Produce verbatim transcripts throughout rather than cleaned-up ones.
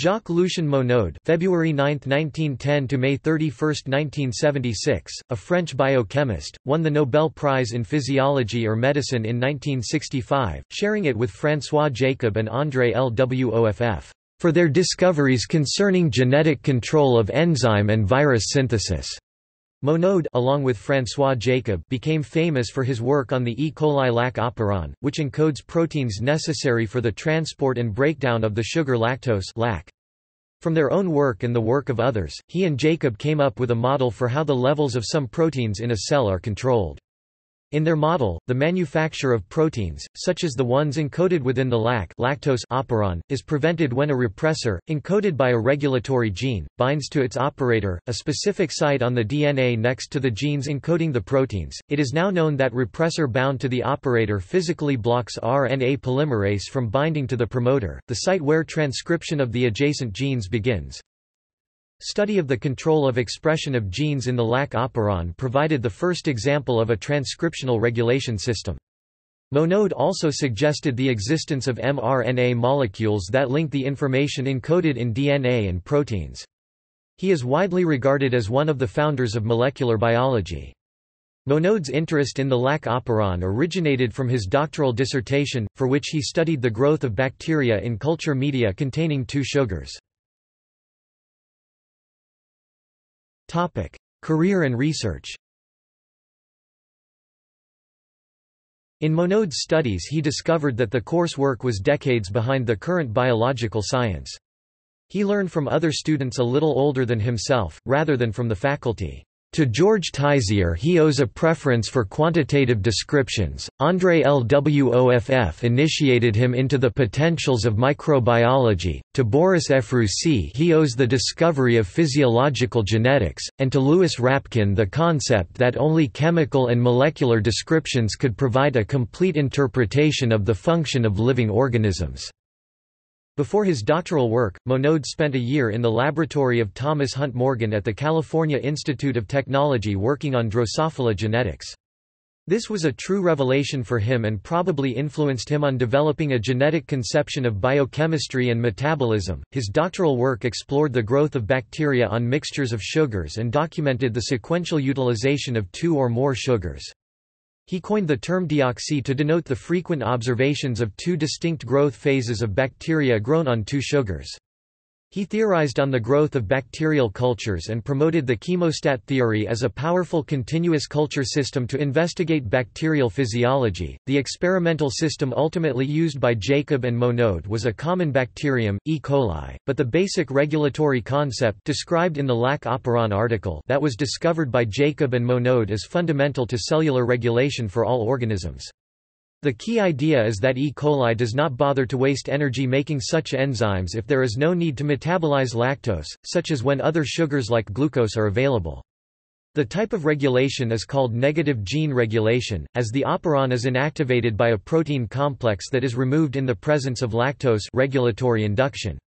Jacques Lucien Monod February ninth, nineteen ten to May thirty-first, nineteen seventy-six, a French biochemist, won the Nobel Prize in Physiology or Medicine in nineteen sixty-five, sharing it with François Jacob and André Lwoff, for their discoveries concerning genetic control of enzyme and virus synthesis. Monod, along with François Jacob, became famous for his work on the E. coli lac operon, which encodes proteins necessary for the transport and breakdown of the sugar lactose (lac). From their own work and the work of others, he and Jacob came up with a model for how the levels of some proteins in a cell are controlled. In their model, the manufacture of proteins, such as the ones encoded within the lac lactose operon, is prevented when a repressor, encoded by a regulatory gene, binds to its operator, a specific site on the D N A next to the genes encoding the proteins. It is now known that repressor bound to the operator physically blocks R N A polymerase from binding to the promoter, the site where transcription of the adjacent genes begins. Study of the control of expression of genes in the lac operon provided the first example of a transcriptional regulation system. Monod also suggested the existence of mRNA molecules that link the information encoded in D N A and proteins. He is widely regarded as one of the founders of molecular biology. Monod's interest in the lac operon originated from his doctoral dissertation, for which he studied the growth of bacteria in culture media containing two sugars. Topic: Career and research. In Monod's studies he discovered that the coursework was decades behind the current biological science. He learned from other students a little older than himself, rather than from the faculty. To George Tizier he owes a preference for quantitative descriptions. André Lwoff initiated him into the potentials of microbiology, to Boris Efroussi he owes the discovery of physiological genetics, and to Louis Rapkin the concept that only chemical and molecular descriptions could provide a complete interpretation of the function of living organisms. Before his doctoral work, Monod spent a year in the laboratory of Thomas Hunt Morgan at the California Institute of Technology working on Drosophila genetics. This was a true revelation for him and probably influenced him on developing a genetic conception of biochemistry and metabolism. His doctoral work explored the growth of bacteria on mixtures of sugars and documented the sequential utilization of two or more sugars. He coined the term deoxy to denote the frequent observations of two distinct growth phases of bacteria grown on two sugars. He theorized on the growth of bacterial cultures and promoted the chemostat theory as a powerful continuous culture system to investigate bacterial physiology. The experimental system ultimately used by Jacob and Monod was a common bacterium, E. coli, but the basic regulatory concept described in the lac operon article that was discovered by Jacob and Monod is fundamental to cellular regulation for all organisms. The key idea is that E. coli does not bother to waste energy making such enzymes if there is no need to metabolize lactose, such as when other sugars like glucose are available. The type of regulation is called negative gene regulation, as the operon is inactivated by a protein complex that is removed in the presence of lactose regulatory induction.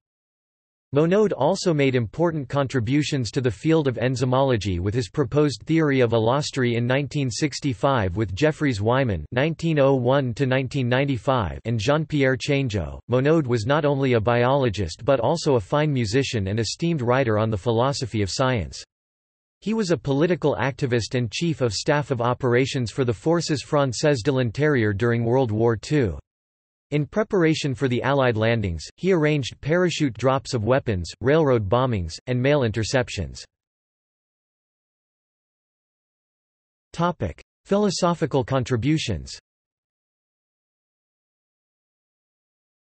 Monod also made important contributions to the field of enzymology with his proposed theory of allostery in nineteen sixty-five with Jeffrey Wyman (nineteen oh one to nineteen ninety-five) and Jean-Pierre Changeux. Monod was not only a biologist but also a fine musician and esteemed writer on the philosophy of science. He was a political activist and chief of staff of operations for the Forces Françaises de l'Intérieur during World War Two. In preparation for the Allied landings, he arranged parachute drops of weapons, railroad bombings, and mail interceptions. Topic: Philosophical contributions.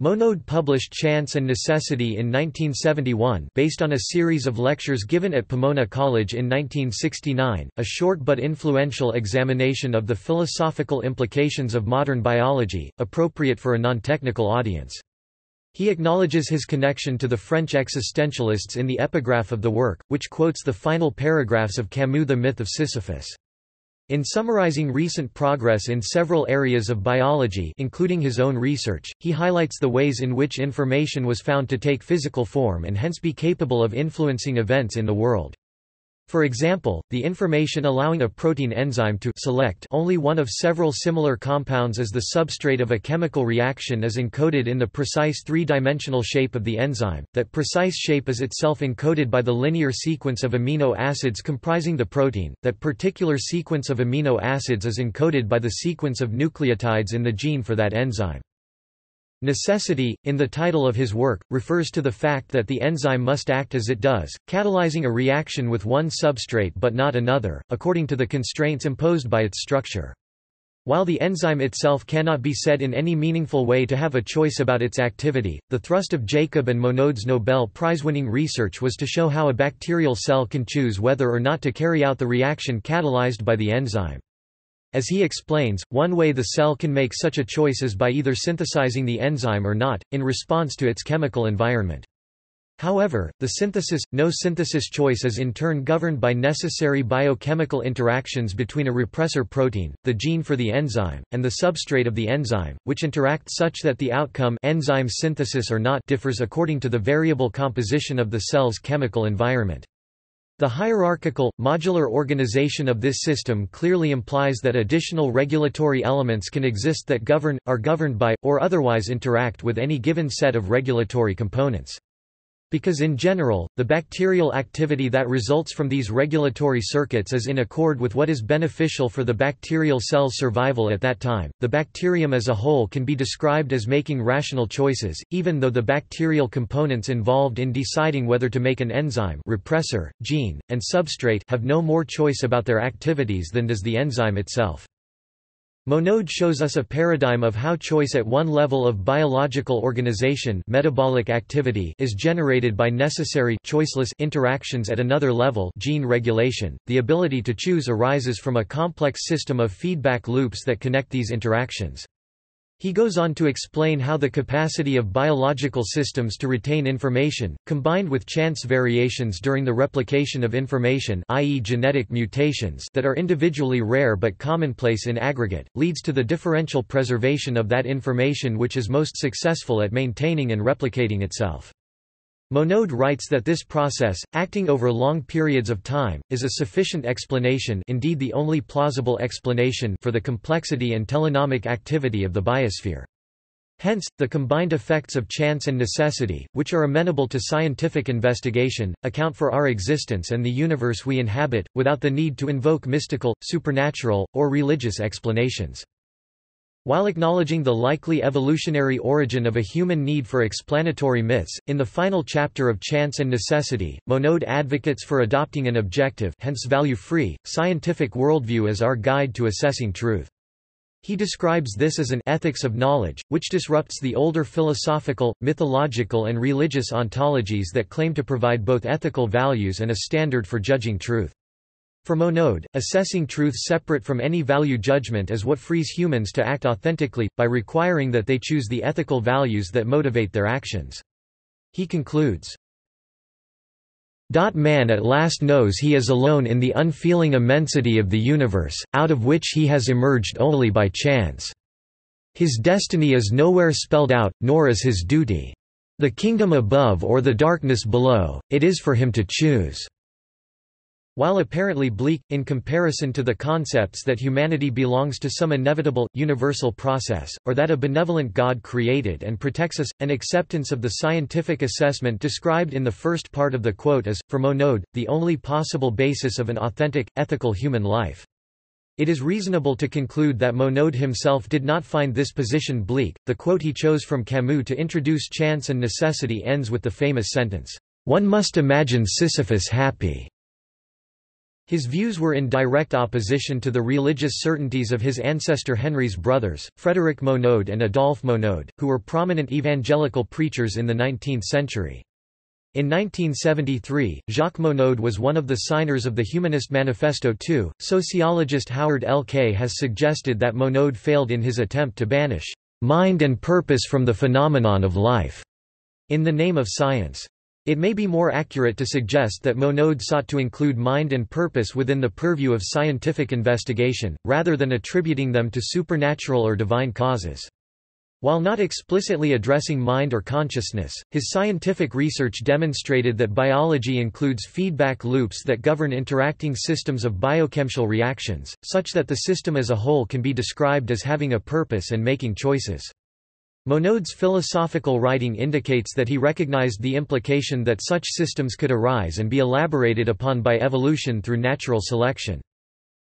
Monod published Chance and Necessity in nineteen seventy-one, based on a series of lectures given at Pomona College in nineteen sixty-nine, a short but influential examination of the philosophical implications of modern biology, appropriate for a non-technical audience. He acknowledges his connection to the French existentialists in the epigraph of the work, which quotes the final paragraphs of Camus' The Myth of Sisyphus. In summarizing recent progress in several areas of biology, including his own research, he highlights the ways in which information was found to take physical form and hence be capable of influencing events in the world. For example, the information allowing a protein enzyme to select only one of several similar compounds as the substrate of a chemical reaction is encoded in the precise three-dimensional shape of the enzyme. That precise shape is itself encoded by the linear sequence of amino acids comprising the protein. That particular sequence of amino acids is encoded by the sequence of nucleotides in the gene for that enzyme. Necessity, in the title of his work, refers to the fact that the enzyme must act as it does, catalyzing a reaction with one substrate but not another, according to the constraints imposed by its structure. While the enzyme itself cannot be said in any meaningful way to have a choice about its activity, the thrust of Jacob and Monod's Nobel Prize-winning research was to show how a bacterial cell can choose whether or not to carry out the reaction catalyzed by the enzyme. As he explains, one way the cell can make such a choice is by either synthesizing the enzyme or not, in response to its chemical environment. However, the synthesis-no synthesis choice is in turn governed by necessary biochemical interactions between a repressor protein, the gene for the enzyme, and the substrate of the enzyme, which interact such that the outcome enzyme synthesis or not differs according to the variable composition of the cell's chemical environment. The hierarchical, modular organization of this system clearly implies that additional regulatory elements can exist that govern, are governed by, or otherwise interact with any given set of regulatory components. Because in general, the bacterial activity that results from these regulatory circuits is in accord with what is beneficial for the bacterial cell's survival at that time, the bacterium as a whole can be described as making rational choices, even though the bacterial components involved in deciding whether to make an enzyme repressor, gene, and substrate have no more choice about their activities than does the enzyme itself. Monod shows us a paradigm of how choice at one level of biological organization metabolic activity is generated by necessary choiceless interactions at another level gene regulation. The ability to choose arises from a complex system of feedback loops that connect these interactions. He goes on to explain how the capacity of biological systems to retain information, combined with chance variations during the replication of information, that is genetic mutations that are individually rare but commonplace in aggregate, leads to the differential preservation of that information which is most successful at maintaining and replicating itself. Monod writes that this process, acting over long periods of time, is a sufficient explanation, indeed the only plausible explanation, for the complexity and telenomic activity of the biosphere. Hence, the combined effects of chance and necessity, which are amenable to scientific investigation, account for our existence and the universe we inhabit, without the need to invoke mystical, supernatural, or religious explanations. While acknowledging the likely evolutionary origin of a human need for explanatory myths, in the final chapter of Chance and Necessity, Monod advocates for adopting an objective, hence value-free, scientific worldview as our guide to assessing truth. He describes this as an ethics of knowledge, which disrupts the older philosophical, mythological and religious ontologies that claim to provide both ethical values and a standard for judging truth. For Monod, assessing truth separate from any value judgment is what frees humans to act authentically, by requiring that they choose the ethical values that motivate their actions. He concludes, "Man at last knows he is alone in the unfeeling immensity of the universe, out of which he has emerged only by chance. His destiny is nowhere spelled out, nor is his duty. The kingdom above or the darkness below, it is for him to choose." While apparently bleak, in comparison to the concepts that humanity belongs to some inevitable, universal process, or that a benevolent God created and protects us, an acceptance of the scientific assessment described in the first part of the quote is, for Monod, the only possible basis of an authentic, ethical human life. It is reasonable to conclude that Monod himself did not find this position bleak. The quote he chose from Camus to introduce Chance and Necessity ends with the famous sentence, "One must imagine Sisyphus happy." His views were in direct opposition to the religious certainties of his ancestor Henry's brothers, Frederick Monod and Adolphe Monod, who were prominent evangelical preachers in the nineteenth century. In nineteen seventy-three, Jacques Monod was one of the signers of the Humanist Manifesto two. Sociologist Howard L. Kay has suggested that Monod failed in his attempt to banish mind and purpose from the phenomenon of life in the name of science. It may be more accurate to suggest that Monod sought to include mind and purpose within the purview of scientific investigation, rather than attributing them to supernatural or divine causes. While not explicitly addressing mind or consciousness, his scientific research demonstrated that biology includes feedback loops that govern interacting systems of biochemical reactions, such that the system as a whole can be described as having a purpose and making choices. Monod's philosophical writing indicates that he recognized the implication that such systems could arise and be elaborated upon by evolution through natural selection.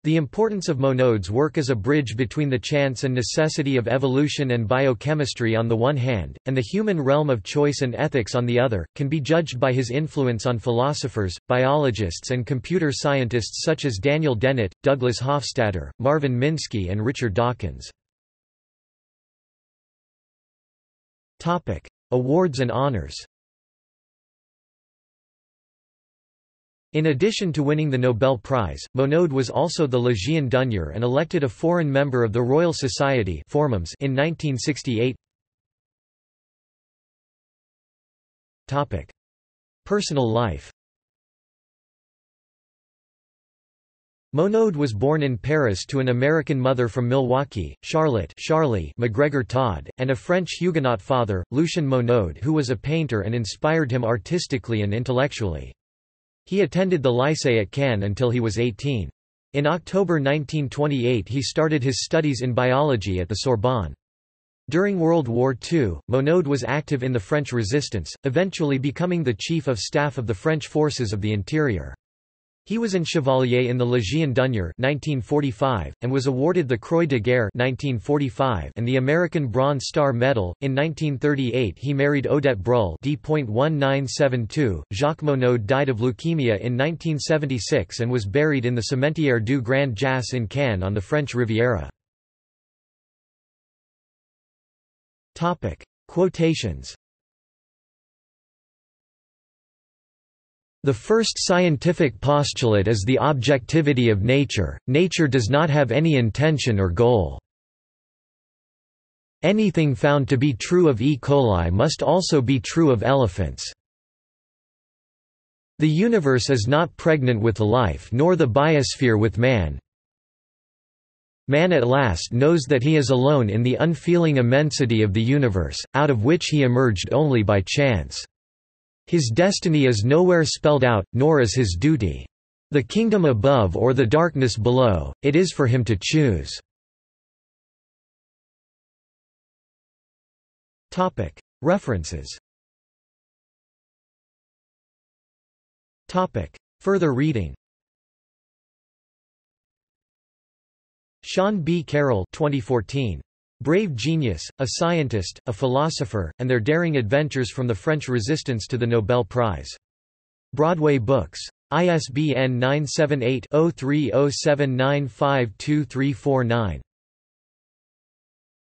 The importance of Monod's work as a bridge between the chance and necessity of evolution and biochemistry on the one hand, and the human realm of choice and ethics on the other, can be judged by his influence on philosophers, biologists and computer scientists such as Daniel Dennett, Douglas Hofstadter, Marvin Minsky and Richard Dawkins. Awards and honors. In addition to winning the Nobel Prize, Monod was also the Légion d'honneur and elected a foreign member of the Royal Society in nineteen sixty-eight. Personal life. Monod was born in Paris to an American mother from Milwaukee, Charlotte Charlie McGregor Todd, and a French Huguenot father, Lucien Monod, who was a painter and inspired him artistically and intellectually. He attended the Lycée at Cannes until he was eighteen. In October nineteen twenty-eight he started his studies in biology at the Sorbonne. During World War Two, Monod was active in the French resistance, eventually becoming the chief of staff of the French forces of the interior. He was an Chevalier in the Légion d'honneur nineteen forty-five, and was awarded the Croix de Guerre nineteen forty-five and the American Bronze Star Medal. In nineteen thirty-eight he married Odette Brulle d nineteen seventy-two. Jacques Monod died of leukemia in nineteen seventy-six and was buried in the Cimetière du Grand Jas in Cannes on the French Riviera. Quotations. The first scientific postulate is the objectivity of nature. Nature does not have any intention or goal. Anything found to be true of E. coli must also be true of elephants. The universe is not pregnant with life nor the biosphere with man. Man at last knows that he is alone in the unfeeling immensity of the universe, out of which he emerged only by chance. His destiny is nowhere spelled out, nor is his duty. The kingdom above or the darkness below, it is for him to choose. References. Further reading. Sean B. Carroll, twenty fourteen. Brave Genius, A Scientist, A Philosopher, and Their Daring Adventures from the French Resistance to the Nobel Prize. Broadway Books. I S B N nine seven eight, zero three zero seven nine five two three four nine.